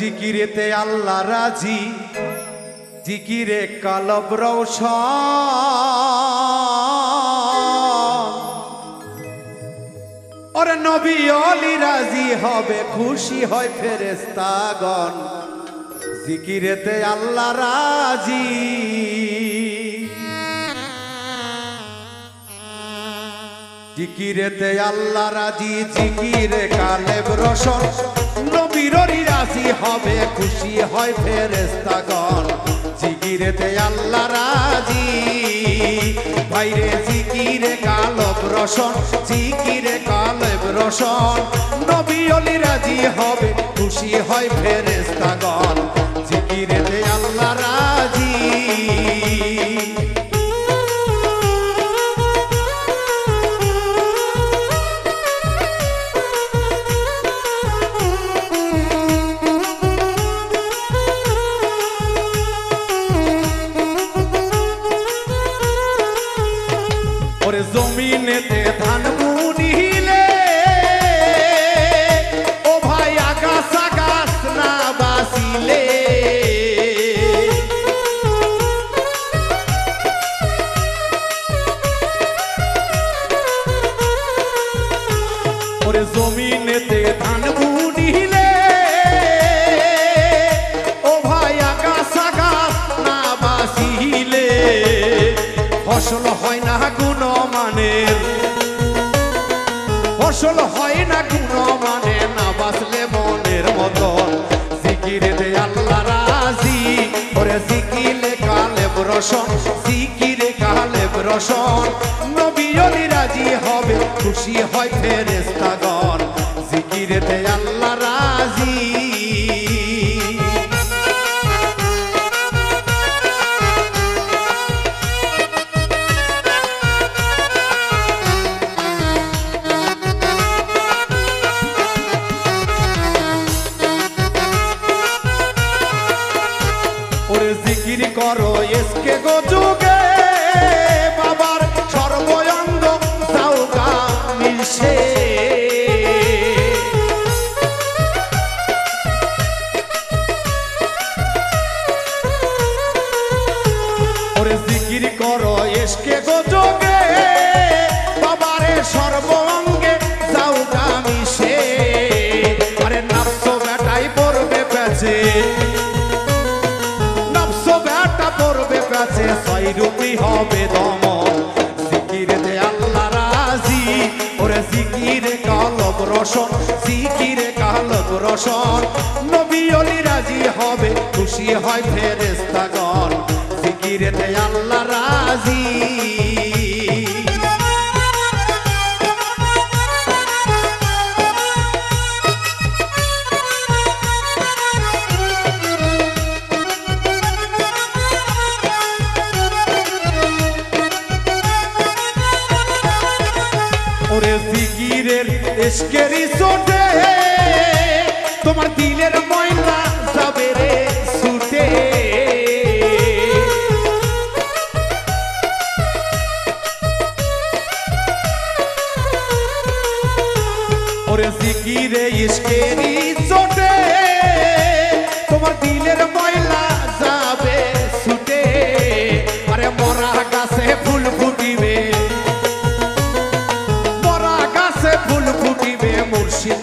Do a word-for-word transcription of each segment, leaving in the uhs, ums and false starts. জিকিরেতে আল্লাহ রাজি, জিকিরে কলব রওশন, ওরে নবী অলি রাজি হবে খুশি হয় ফেরেশতাগণ, জিকিরেতে আল্লাহ রাজি। জিকিরেতে আল্লাহ রাজি, জিকিরে কালেব রসন, নবীরই রাজি হবে খুশি হয় ফেরেশতাগণ, জিকিরেতে আল্লাহ রাজি। ভাইরে জিকিরে কালেব রসন, জিকিরে কালেব রসন, নবীরই রাজি হবে খুশি হয় ফেরেশতাগণ, জিকিরেতে আল্লাহ রাজি। জমিনেতে ধান বুনিলে ও ভাই আগাছা গাছ না বাঁচিলে, ওরে জমিনেতে ধান বুনিলে ও ভাই আগাছা গাছ না বাঁচিলে, ফসল হয় না গুণমানের, ফসল হয় না গুণমানে, না বাঁচলে মনের মতো, জিকিরেতে আল্লাহ রাজি। ওরে জিকিরে কালেব রসন, জিকিরে কালেব রসন, নবী ওলি রাজি হবে খুশি হয় ফেরেশতাগণ, জিকিরেতে আল্লাহ রাজি। জিকির করো এসকে গো যুগে বাবার সর্বয়ঙ্গ সাউগা মিলছে, ওরে জিকির করো এসকে গো যুগে বাবারে সর্বঙ্গে সাউগা মিশে, আরে নাফস বেটাই পড়বে পেছে, ছয় রূপী হবে দমন, জিকিরেতে আল্লাহ রাজি। ওরে জিকিরে কলব রসন, জিকিরে কলব রসন, নবী ওলি রাজি হবে খুশি হয় ফেরেশতাগণ, জিকিরেতে আল্লাহ রাজি। ওরে জিকিরের এশকেরি ছোটে তোমার দিলের ময়লা যাবে রে ছুটে, ওরে জিকিরে এশকেরি ছোটে তোমার দিলের ময়লা যাবে ছুটে, আরে মরা গাছে ফুল ফুটিবে,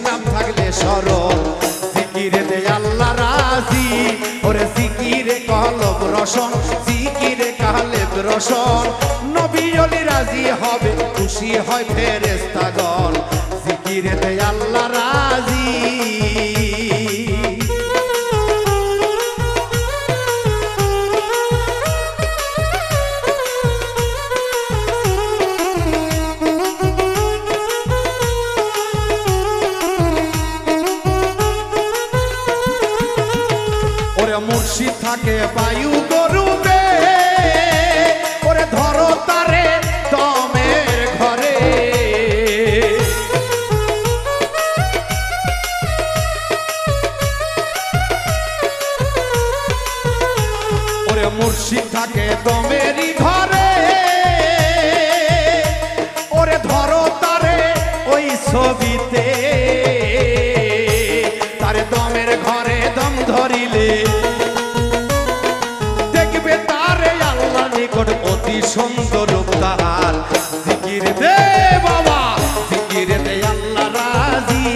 নাম থাকলে সরল, জিকিরেতে আল্লাহ রাজি। ওরে জিকিরে কলব রসন, জিকিরে কালেব রসন, নবী ওলি রাজি হবে খুশি হয় ফেরেশতাগণ, জিকিরেতে আল্লাহ রাজি। মুর্শিদ থাকে বায়ু গরুতে, ওরে ধরো তারে দমের ঘরে, ওরে মুর্শিদ থাকে দমেরই ঘরে, ওরে ধরো তারে ওই ছবিতে, তারে দমের ঘরে দম সুন্দর রূপ তাহার জিকির দে বাবা জিকির দে আল্লাহ রাজি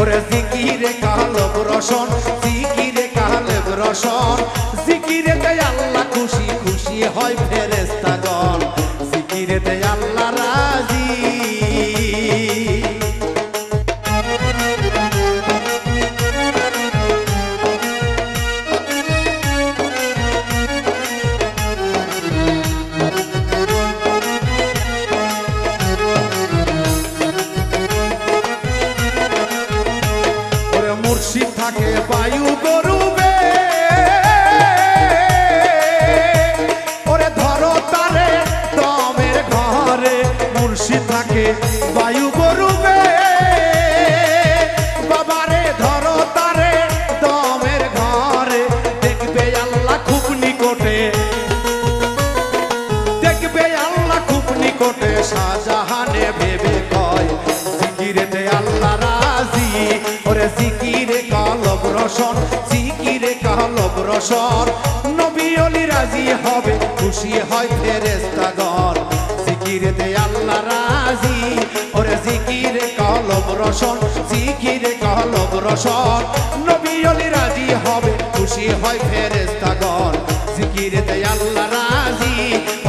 ওরে জিকির কালব রসন জিকির কালব রসন জিকির দে আল্লাহ খুশি খুশি হয় ফেরেশতাগণ জিকির দে আল্লাহ রাজি থাকে বায়ু গরুবে ওরে ধরো তারে দমের ঘরে মুর্শিদ থাকে বায়ু গরুবে বাবারে ধরো তারে দমের ঘরে দেখবে আল্লাহ খুব নিকটে দেখবে আল্লাহ খুব নিকটে শাহজাহানে ভেবে কয় জিকিরেতে আল্লাহ রাজি ওরে জিকিরে জিকিরে কালব রসন নবী ওলি রাজি হবে খুশি হয় ফেরেশতাগণ জিকিরেতে আল্লাহ রাজি ওরে জিকিরে কালব রসন জিকিরে কালব রসন নবী ওলি রাজি হবে খুশি হয় ফেরেশতাগণ জিকিরেতে আল্লাহ রাজি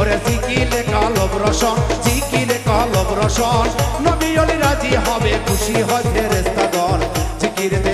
ওরে জিকিরে কালব রসন জিকিরে কালব রসন নবী ওলি রাজি হবে খুশি হয় ফেরেশতাগণ জিকিরেতে